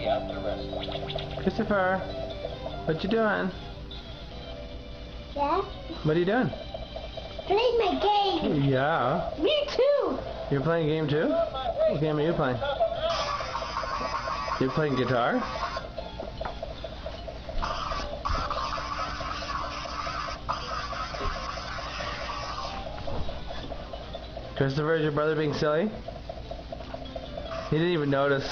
carry out their rescue. Christopher, what you doing? Yeah? What are you doing? Playing my game. Yeah. Me too. You're playing a game too? What game are you playing? You're playing guitar? Christopher, is your brother being silly? He didn't even notice.